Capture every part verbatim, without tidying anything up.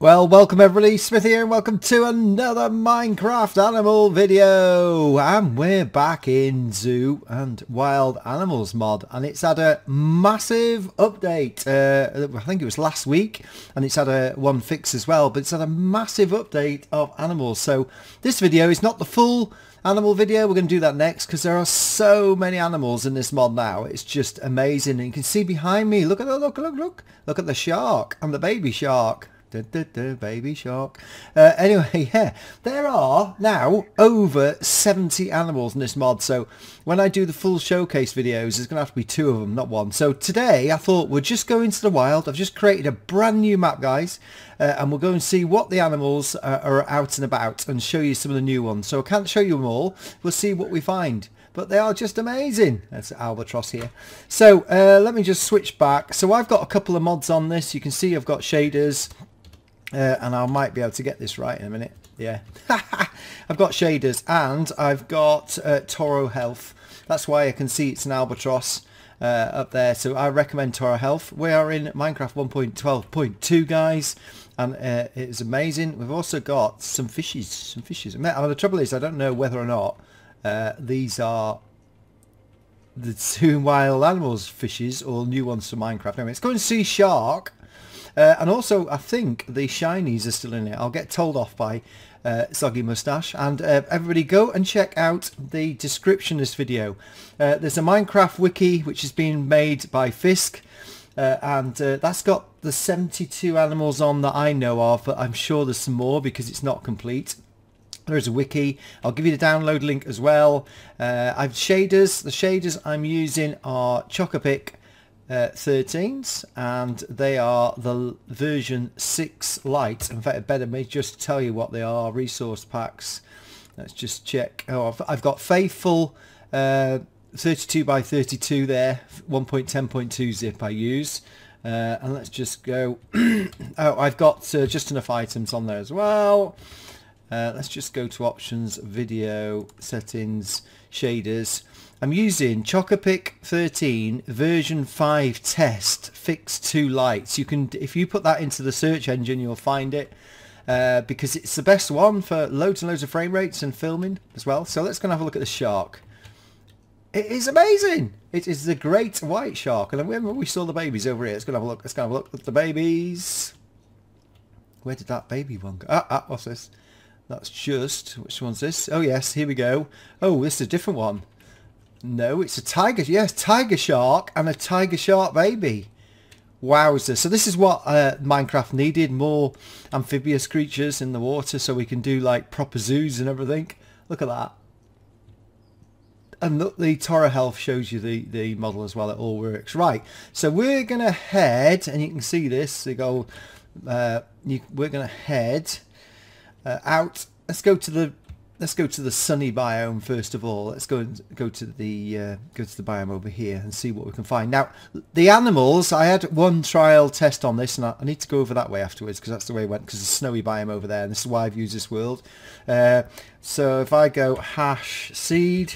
Well, welcome everybody, Smith here and welcome to another Minecraft animal video, and we're back in Zoo and Wild Animals mod, and it's had a massive update. uh, I think it was last week, and it's had a one fix as well, but it's had a massive update of animals. So this video is not the full animal video, we're going to do that next because there are so many animals in this mod now, it's just amazing. And you can see behind me, look at the, look look look look at the shark and the baby shark. Da, da, da, baby shark. Uh, anyway, yeah, there are now over seventy animals in this mod, so when I do the full showcase videos, there's going to have to be two of them, not one. So today, I thought we'd just go into the wild. I've just created a brand new map, guys, uh, and we'll go and see what the animals uh, are out and about and show you some of the new ones. So I can't show you them all. We'll see what we find. But they are just amazing. That's albatross here. So uh, let me just switch back. So I've got a couple of mods on this. You can see I've got shaders. Uh, and I might be able to get this right in a minute. Yeah. I've got shaders and I've got uh, Toro Health. That's why I can see it's an albatross uh, up there. So I recommend Toro Health. We are in Minecraft one point twelve point two, guys. And uh, it is amazing. We've also got some fishes. Some fishes. Well, the trouble is I don't know whether or not uh, these are the Zoo and Wild Animals fishes or new ones for Minecraft. Anyway, let's go and see shark. Uh, and also, I think the shinies are still in it. I'll get told off by uh, Soggy Mustache. And uh, everybody, go and check out the description of this video. Uh, there's a Minecraft wiki, which is being made by Fisk. Uh, and uh, that's got the seventy-two animals on that I know of. But I'm sure there's some more because it's not complete. There is a wiki. I'll give you the download link as well. Uh, I've shaders. The shaders I'm using are Chocapic Uh, thirteens, and they are the version six light. In fact, it better me just tell you what they are. Resource packs, let's just check. Oh, I've, I've got faithful uh, thirty-two by thirty-two there, one point ten point two zip I use, uh, and let's just go. Oh, I've got uh, just enough items on there as well. Uh, let's just go to options, video settings, shaders. I'm using Chocapic thirteen version five test fix two lights. You can, if you put that into the search engine, you'll find it uh, because it's the best one for loads and loads of frame rates and filming as well. So let's go and have a look at the shark. It is amazing. It is the great white shark. And I remember we saw the babies over here. Let's go have a look. Let's go have a look at the babies. Where did that baby one go? Ah, ah, what's this? That's just, which one's this? Oh yes, here we go. Oh, this is a different one. No, it's a tiger. Yes, tiger shark and a tiger shark baby. Wowza. So this is what uh, Minecraft needed, more amphibious creatures in the water so we can do like proper zoos and everything. Look at that. And look, the Toro Health shows you the, the model as well. It all works. Right. So we're going to head, and you can see this. They go, uh, you, we're going to head uh, out. Let's go to the... Let's go to the sunny biome first of all. Let's go and go to the uh, go to the biome over here and see what we can find. Now, the animals. I had one trial test on this, and I, I need to go over that way afterwards because that's the way it went. Because the snowy biome over there, and this is why I've used this world. Uh, so if I go hash seed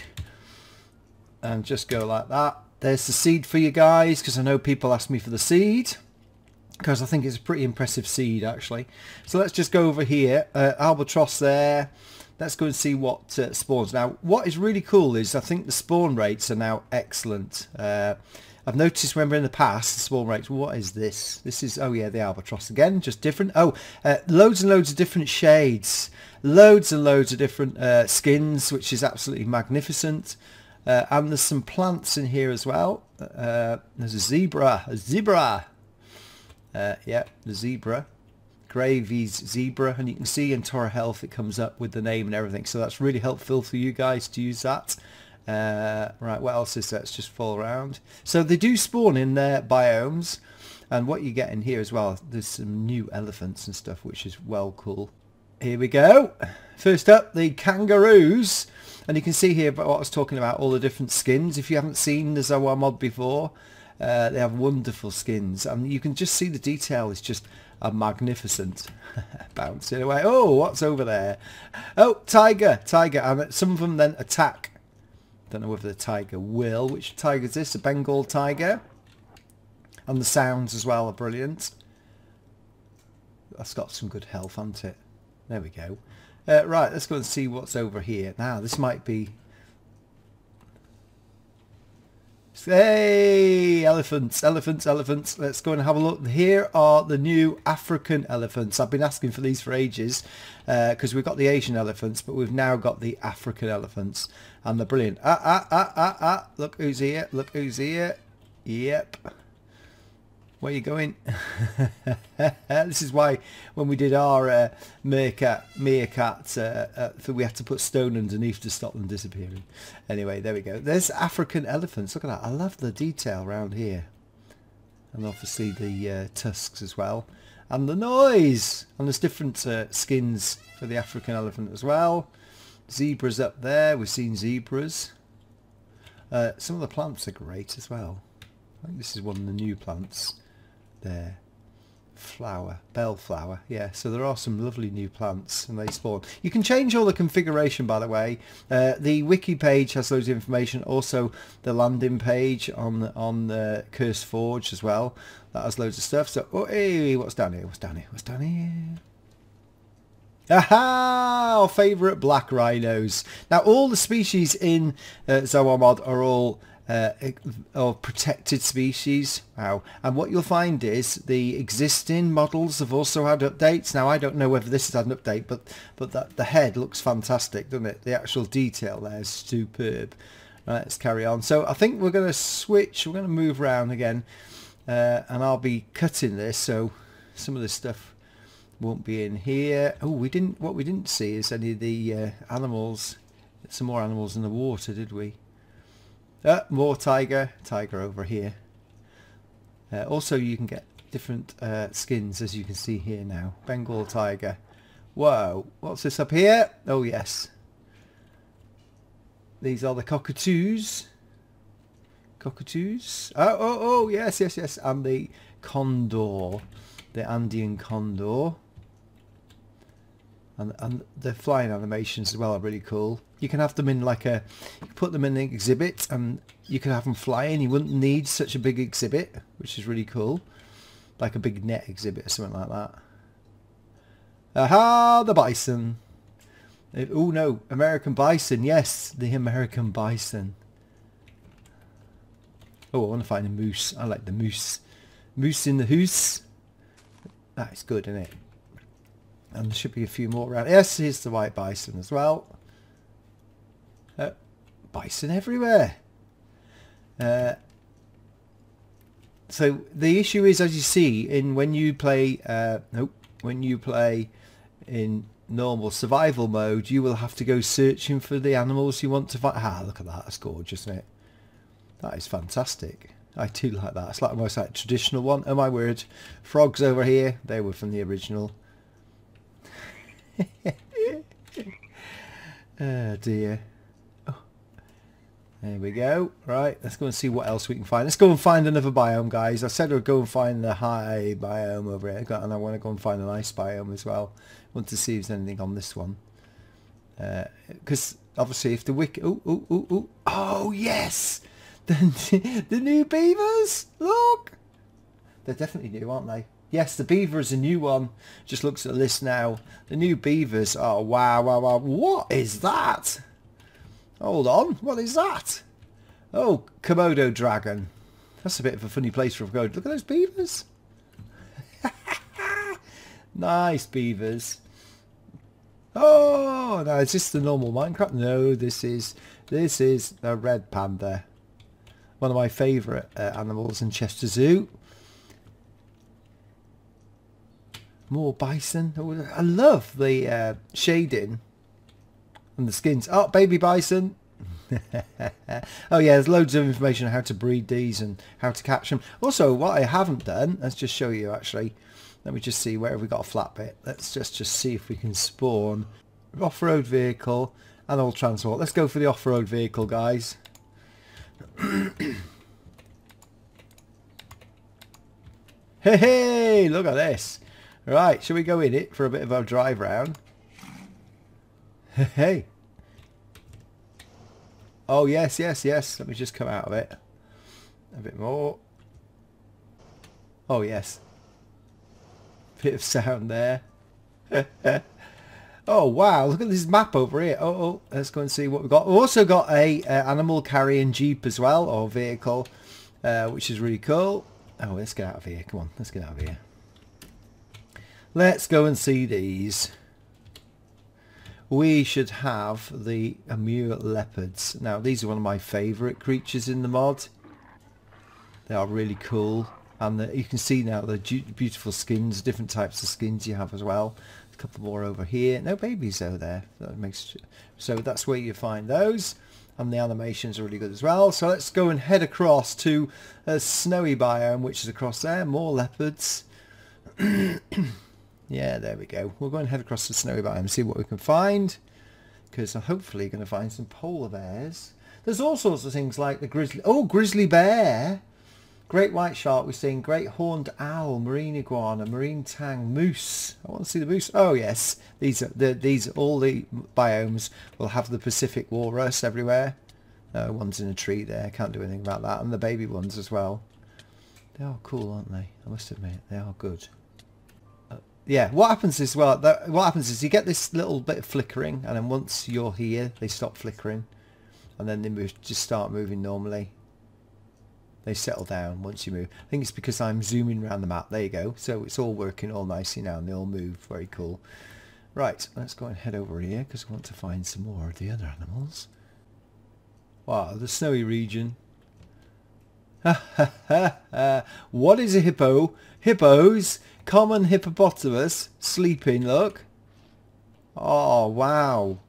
and just go like that, there's the seed for you guys because I know people ask me for the seed. Because I think it's a pretty impressive seed actually. So let's just go over here. Uh, albatross there. Let's go and see what uh, spawns. Now, what is really cool is I think the spawn rates are now excellent. Uh, I've noticed, remember in the past, the spawn rates, what is this? This is, oh yeah, the albatross again, just different. Oh, uh, loads and loads of different shades. Loads and loads of different uh, skins, which is absolutely magnificent. Uh, and there's some plants in here as well. Uh, there's a zebra, a zebra. Uh, yeah, the zebra. Gravy's zebra, and you can see in Toro Health it comes up with the name and everything, so that's really helpful for you guys to use that. Uh, right, what else is that? Let's just fall around. So they do spawn in their biomes, and what you get in here as well, there's some new elephants and stuff, which is well cool. Here we go. First up, the kangaroos, and you can see here what I was talking about, all the different skins. If you haven't seen the Zawa mod before, uh, they have wonderful skins, and you can just see the detail is just a magnificent. Bouncing away. Oh, what's over there? Oh, tiger, tiger. And some of them then attack. Don't know whether the tiger will. Which tiger is this? A Bengal tiger. And the sounds as well are brilliant. that's got some good health, hasn't it? There we go. Uh, right, let's go and see what's over here. Now, this might be... Hey, elephants, elephants, elephants. Let's go and have a look. Here are the new African elephants. I've been asking for these for ages because uh, we've got the Asian elephants, but we've now got the African elephants. And they're brilliant. Ah, ah, ah, ah, ah. Look who's here. Look who's here. Yep. Where are you going? This is why when we did our uh, meerkat, meerkat uh, uh, we had to put stone underneath to stop them disappearing. Anyway, there we go. There's African elephants. Look at that. I love the detail around here. And obviously the uh, tusks as well. And the noise. And there's different uh, skins for the African elephant as well. Zebras up there. We've seen zebras. Uh, some of the plants are great as well. I think this is one of the new plants. There, flower, bellflower, yeah, so there are some lovely new plants and they spawn. You can change all the configuration, by the way. Uh, the wiki page has loads of information, also the landing page on on the uh, CurseForge as well, that has loads of stuff. So oh, hey, what's down here, what's down here, what's down here? Aha! Our favourite black rhinos. Now all the species in uh, Zawa mod are all Uh, or protected species. Wow. And what you'll find is the existing models have also had updates. Now I don't know whether this has had an update, but but that the head looks fantastic, doesn't it? The actual detail there is superb. Right, let's carry on. So I think we're going to switch, we're going to move around again, uh, and I'll be cutting this, so some of this stuff won't be in here. Oh, we didn't, what we didn't see is any of the uh, animals, some more animals in the water, did we? Uh, more tiger, tiger over here. Uh, also you can get different uh, skins, as you can see here now. Bengal tiger. Whoa, what's this up here? Oh yes. These are the cockatoos. Cockatoos. Oh, oh, oh, yes, yes, yes. And the condor. The Andean condor. And, and the flying animations as well are really cool. You can have them in like a, you put them in an exhibit and you can have them flying. You wouldn't need such a big exhibit, which is really cool. Like a big net exhibit or something like that. Aha, the bison. Oh no, American bison. Yes, the American bison. Oh, I want to find a moose. I like the moose. Moose in the hoose. That is good, isn't it? And there should be a few more around. Yes, here's the white bison as well. Uh, bison everywhere. Uh, so the issue is, as you see, in when you play, uh, nope, when you play in normal survival mode, you will have to go searching for the animals you want to find. Ah, look at that. That's gorgeous, isn't it? That is fantastic. I do like that. It's like almost like a traditional one. Oh my word. Frogs over here. They were from the original. Oh dear. Oh. There we go. Right, let's go and see what else we can find. Let's go and find another biome, guys. I said I'd go and find the high biome over here, and I want to go and find an ice biome as well. Want to see if there's anything on this one, because uh, obviously if the wiki. Oh, oh, oh, oh, oh yes, the the new beavers. Look, they're definitely new, aren't they? Yes, the beaver is a new one. Just looks at this now. The new beavers are, wow, wow, wow. What is that? Hold on. What is that? Oh, Komodo dragon. That's a bit of a funny place for a goat. Look at those beavers. Nice beavers. Oh, now is this the normal Minecraft? No, this is this is a red panda. One of my favourite uh, animals in Chester Zoo. More bison. I love the uh, shading and the skins. Oh, baby bison. Oh yeah, there's loads of information on how to breed these and how to catch them. Also, what I haven't done, let's just show you actually. Let me just see, where have we got a flat bit? Let's just, just see if we can spawn. Off-road vehicle and all transport. Let's go for the off-road vehicle, guys. Hey, hey, look at this. Right, shall we go in it for a bit of our drive round? Hey. Oh, yes, yes, yes. Let me just come out of it. A bit more. Oh, yes. bit of sound there. Oh wow, look at this map over here. Oh, oh, let's go and see what we've got. We've also got a uh, animal carrying jeep as well, or vehicle, uh, which is really cool. Oh, let's get out of here. Come on, let's get out of here. Let's go and see these. We should have the Amur leopards. Now, these are one of my favourite creatures in the mod. They are really cool. And the, you can see now the beautiful skins, different types of skins you have as well. A couple more over here. No babies over there. That makes, so that's where you find those. And the animations are really good as well. So let's go and head across to a snowy biome, which is across there. More leopards. Yeah, there we go. We'll go and head across the snowy biome and see what we can find, because I'm hopefully going to find some polar bears. There's all sorts of things like the grizzly. Oh, grizzly bear. Great white shark we're seeing. Great horned owl. Marine iguana. Marine tang. Moose. I want to see the moose. Oh, yes. These are the, these all the biomes will have the Pacific walrus everywhere. Uh, one's in a tree there. Can't do anything about that. And the baby ones as well. They are cool, aren't they? I must admit, they are good. Yeah, what happens is, well, that, what happens is you get this little bit of flickering, and then once you're here, they stop flickering, and then they move, just start moving normally. They settle down once you move. I think it's because I'm zooming around the map. There you go. So it's all working all nicely now, and they all move. Very cool. Right, let's go and head over here, because we want to find some more of the other animals. Wow, the snowy region. What is a hippo? Hippos. Common hippopotamus sleeping, look. Oh wow,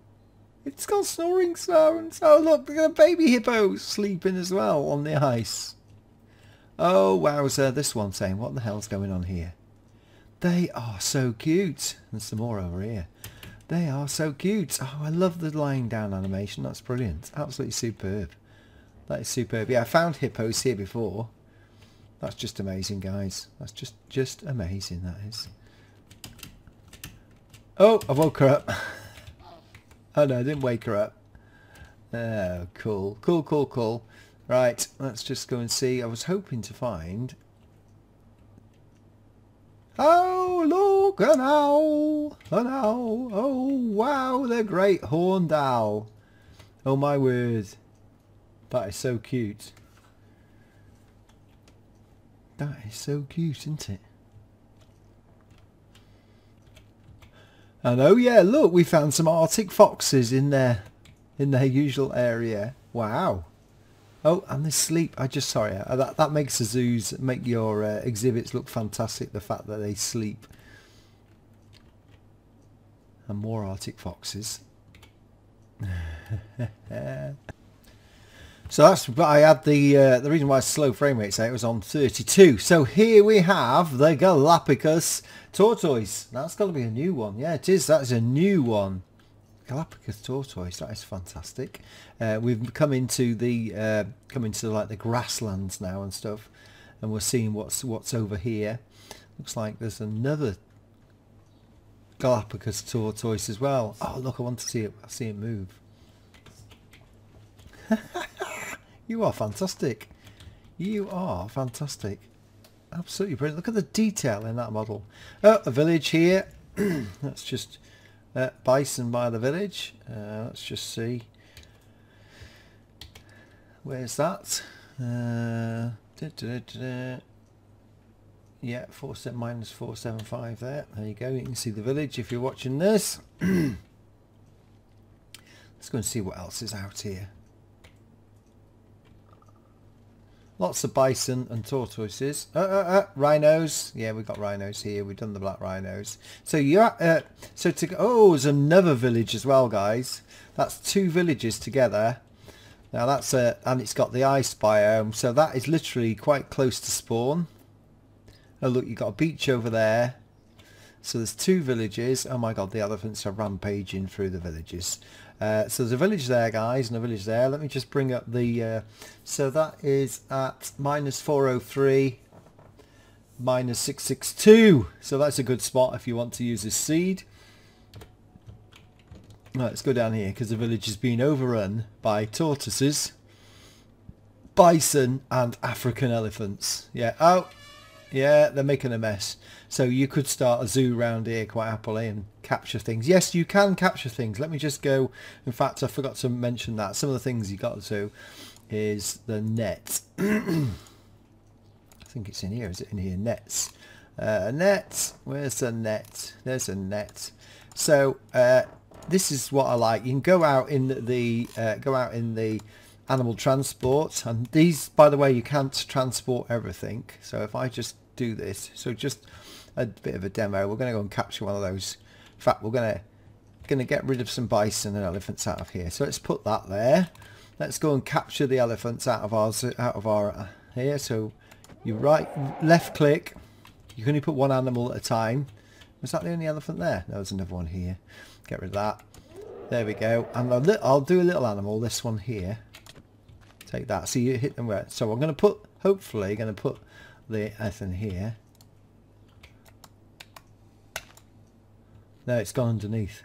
it's got snoring sounds. Oh look, they've got a baby hippo sleeping as well on the ice. Oh wowzer, this one's saying what the hell's going on here. They are so cute. And some more over here. They are so cute. Oh, I love the lying down animation. That's brilliant. Absolutely superb. That is superb. Yeah, I found hippos here before. That's just amazing, guys. That's just just amazing, that is. Oh, I woke her up. Oh, no, I didn't wake her up. Oh, cool. Cool, cool, cool. Right, let's just go and see. I was hoping to find... Oh, look, an owl. An owl. Oh, wow, the great horned owl. Oh, my word. That is so cute. That is so cute, isn't it? And oh yeah, look, we found some Arctic foxes in their in their usual area. Wow. Oh, and they sleep. I just sorry that that makes the zoos make your uh, exhibits look fantastic. The fact that they sleep. And more Arctic foxes. So that's, but I had the, uh, the reason why it's slow frame rate, so it was on thirty-two. So here we have the Galapagos tortoise. That's got to be a new one. Yeah, it is. That is a new one. Galapagos tortoise. That is fantastic. Uh, we've come into the, uh, come into like the grasslands now and stuff. And we're seeing what's, what's over here. Looks like there's another Galapagos tortoise as well. Oh, look, I want to see it. I see it move. You are fantastic. You are fantastic. Absolutely brilliant. Look at the detail in that model. Oh, a village here. That's just uh, bison by the village. Uh, let's just see. Where's that? Uh, da, da, da, da. Yeah, four seven minus four seven five there. There you go. You can see the village if you're watching this. Let's go and see what else is out here. Lots of bison and tortoises. Uh, uh, uh, rhinos. Yeah, we've got rhinos here. We've done the black rhinos. So you are, uh, so to oh, there's another village as well, guys. That's two villages together. Now that's a, and it's got the ice biome. So that is literally quite close to spawn. Oh look, you've got a beach over there. So there's two villages. Oh my God, the elephants are rampaging through the villages. Uh, so there's a village there, guys, and a village there. Let me just bring up the... Uh, so that is at minus four oh three, minus six sixty-two. So that's a good spot if you want to use this seed. Right, let's go down here, because the village has been overrun by tortoises, bison, and African elephants. Yeah, oh, Yeah, they're making a mess. So you could start a zoo round here quite happily and capture things. Yes, you can capture things. Let me just go. In fact, I forgot to mention that. Some of the things you got to is the net. I think it's in here. Is it in here? Nets. Uh, net. Where's the net? There's a net. So uh, this is what I like. You can go out in the uh, go out in the animal transport, and these, by the way, you can't transport everything. So if I just do this, so just a bit of a demo, we're going to go and capture one of those. In fact, we're going to going to get rid of some bison and elephants out of here. So let's put that there. Let's go and capture the elephants out of ours out of our uh, here. So you right left click. You can only put one animal at a time. Was that the only elephant there? No, there's another one here. Get rid of that. There we go. And I'll, I'll do a little animal. This one here. Take that. So you hit them where. So I'm going to put, hopefully, going to put the Ethan here. No, it's gone underneath.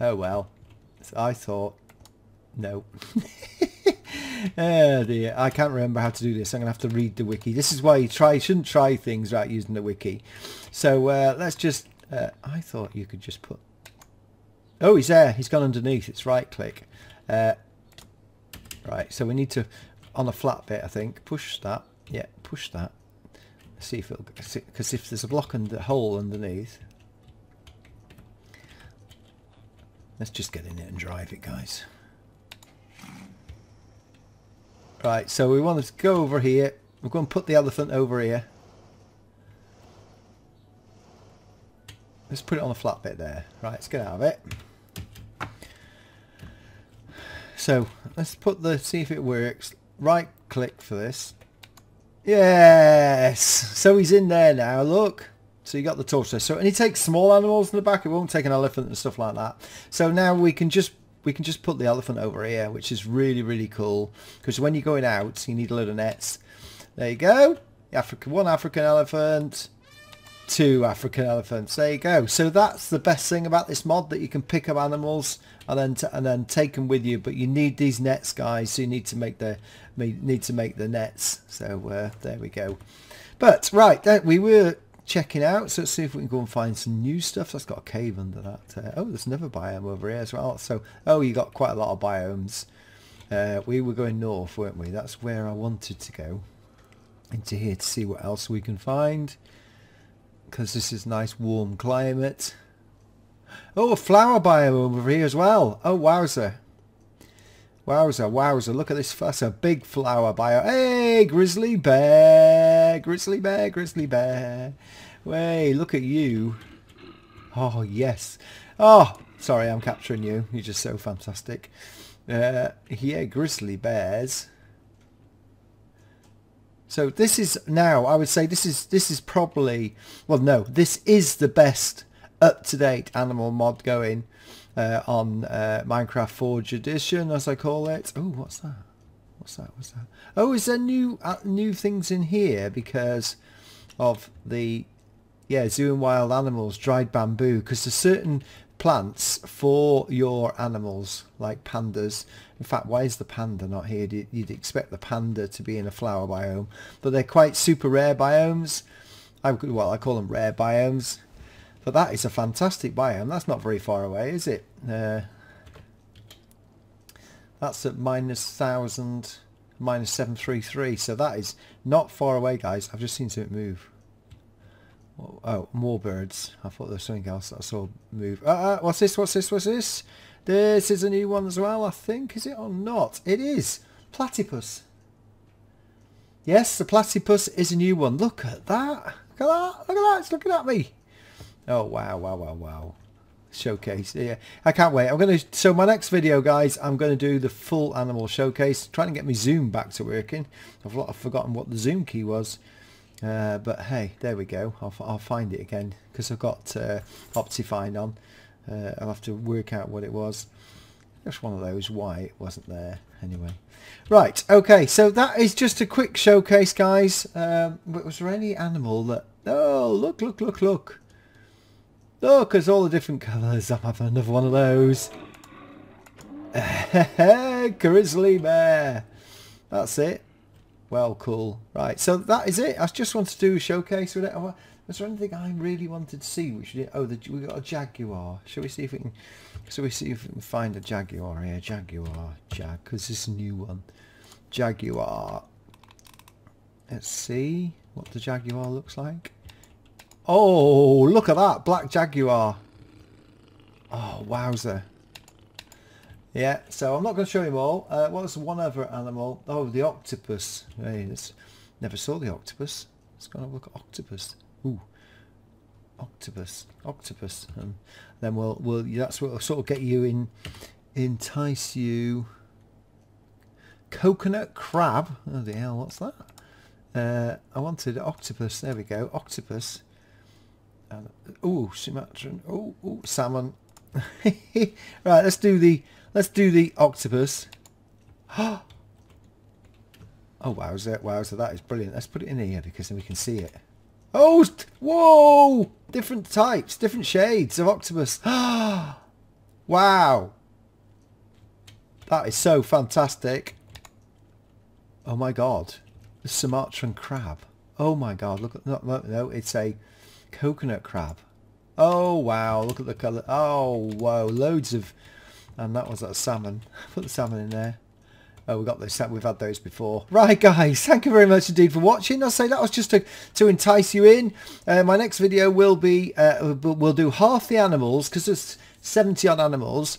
Oh well. So I thought, no. Oh dear, I can't remember how to do this. I'm going to have to read the wiki. This is why you try, shouldn't try things without using the wiki. So uh, let's just, uh, I thought you could just put. Oh, he's there. He's gone underneath. It's right click. Uh, right, so we need to, on a flat bit, I think, push that. Yeah, push that. See if it'll, because if there's a block and a hole underneath. Let's just get in it and drive it, guys. Right, so we want to go over here. We're going to put the elephant over here. Let's put it on the flat bit there. Right, let's get out of it. So let's put the, see if it works. Right click for this. Yes! So he's in there now, look. So you got the torso. So, and he takes small animals in the back. It won't take an elephant and stuff like that. So now we can just we can just put the elephant over here, which is really, really cool. Because when you're going out, you need a load of nets. There you go. Africa, one African elephant. Two African elephants. There you go. So that's the best thing about this mod, that you can pick up animals and then t and then take them with you. But you need these nets, guys. So you need to make the need to make the nets. So uh, there we go. But right, that we were checking out. So let's see if we can go and find some new stuff. That's got a cave under that. Uh, oh, there's another biome over here as well. So oh, you got quite a lot of biomes. Uh, we were going north, weren't we? That's where I wanted to go, into here, to see what else we can find. Because this is nice warm climate. Oh, a flower biome over here as well. Oh, wowzer. Wowzer, wowzer. Look at this. That's a big flower biome. Hey, grizzly bear. Grizzly bear, grizzly bear. Hey, look at you. Oh, yes. Oh, sorry, I'm capturing you. You're just so fantastic. Uh, yeah, grizzly bears. So this is now, I would say this is this is probably, well no, this is the best up-to-date animal mod going uh, on uh, Minecraft Forge Edition, as I call it. Oh, what's that? What's that? What's that? Oh, is there new uh, new things in here because of the, yeah, Zoo and Wild Animals, dried bamboo, because there's certain plants for your animals, like pandas. In fact, why is the panda not here? You'd expect the panda to be in a flower biome, but they're quite super rare biomes. I could, well, I call them rare biomes. But that is a fantastic biome. That's not very far away, is it? Uh, that's at minus thousand, minus seven three three. So that is not far away, guys. I've just seen something move. Oh, more birds. I thought there was something else that I saw move. Uh, uh, what's this? What's this? What's this? This is a new one as well, I think. Is it or not? It is. Platypus. Yes, the platypus is a new one. Look at that. Look at that. Look at that. It's looking at me. Oh, wow, wow, wow, wow. Showcase. Yeah, I can't wait. I'm going to... So my next video, guys, I'm going to do the full animal showcase. Trying to get my zoom back to working. I've, I've forgotten what the zoom key was. Uh, but hey, there we go. I'll, I'll find it again because I've got uh, OptiFine on. Uh, I'll have to work out what it was. Just one of those. Why it wasn't there anyway. Right. Okay. So that is just a quick showcase, guys. Um, but was there any animal that? Oh, look! Look! Look! Look! Look! There's all the different colours. I'm having another one of those. Grizzly bear. That's it. Well, cool. Right, so that is it. I just wanted to do a showcase with it. Was there anything I really wanted to see? Which did, oh, the, we got a jaguar. Shall we see if we can? Shall we see if we can find a jaguar here? Jaguar, jag. Because this new one, jaguar. Let's see what the jaguar looks like. Oh, look at that black jaguar. Oh, wowzer. Yeah, so I'm not going to show you all. Uh, what's one other animal? Oh, the octopus. Hey, this, never saw the octopus. Let's go and have a look at octopus. Ooh, octopus, octopus. Um, then we'll, we'll, that's what will sort of get you in, entice you. Coconut crab. Oh, the hell, what's that? Uh, I wanted octopus. There we go, octopus. And, ooh, Sumatran. Ooh, ooh, salmon. Right, let's do the let's do the octopus. Oh wow, so wow, so that is brilliant. Let's put it in here because then we can see it. Oh, whoa! Different types, different shades of octopus. Wow, that is so fantastic. Oh my god, the Sumatran crab. Oh my god, look at that. No, no, it's a coconut crab. Oh wow, look at the colour. Oh wow, loads of, and that was that salmon. Put the salmon in there. Oh, we got those, we've had those before. Right guys, thank you very much indeed for watching. I'll say that was just to, to entice you in. Uh, my next video will be, uh, we'll do half the animals, because there's seventy odd animals.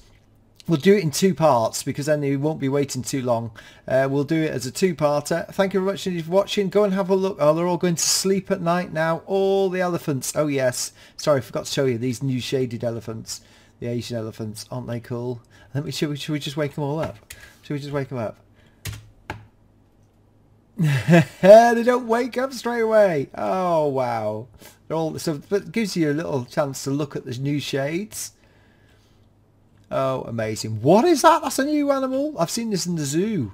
We'll do it in two parts because then you won't be waiting too long. Uh, we'll do it as a two-parter. Thank you very much for watching. Go and have a look. Oh, they're all going to sleep at night now. All the elephants. Oh, yes. Sorry, I forgot to show you these new shaded elephants. The Asian elephants. Aren't they cool? Let me, should, we, should we just wake them all up? Should we just wake them up? They don't wake up straight away. Oh, wow. They're all, so, but it gives you a little chance to look at the new shades. Oh, amazing. What is that? That's a new animal. I've seen this in the zoo.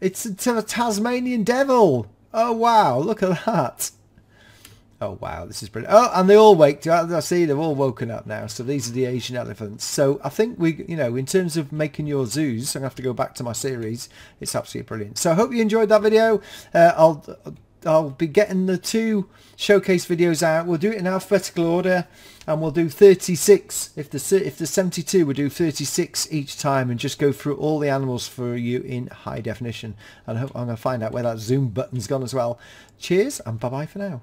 It's a, a Tasmanian devil. Oh, wow. Look at that. Oh, wow. This is brilliant. Oh, and they all waked up. I see they've all woken up now. So these are the Asian elephants. So I think we, you know, in terms of making your zoos, I'm going to have to go back to my series. It's absolutely brilliant. So I hope you enjoyed that video. Uh, I'll... I'll be getting the two showcase videos out. We'll do it in alphabetical order, and we'll do thirty-six. If the if there's seventy-two, we'll do thirty-six each time, and just go through all the animals for you in high definition. And I hope I'm going to find out where that zoom button's gone as well. Cheers, and bye bye for now.